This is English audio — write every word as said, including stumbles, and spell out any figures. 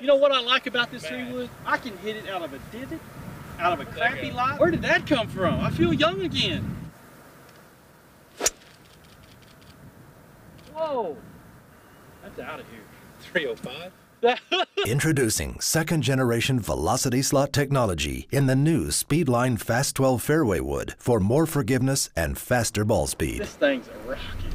You know what I like about this tree wood? I can hit it out of a divot, out of a crappy light. Where did that come from? I feel young again. Whoa, that's out of here. three oh five. Introducing second-generation velocity slot technology in the new Speedline Fast twelve fairway wood for more forgiveness and faster ball speed. This thing's a rocket.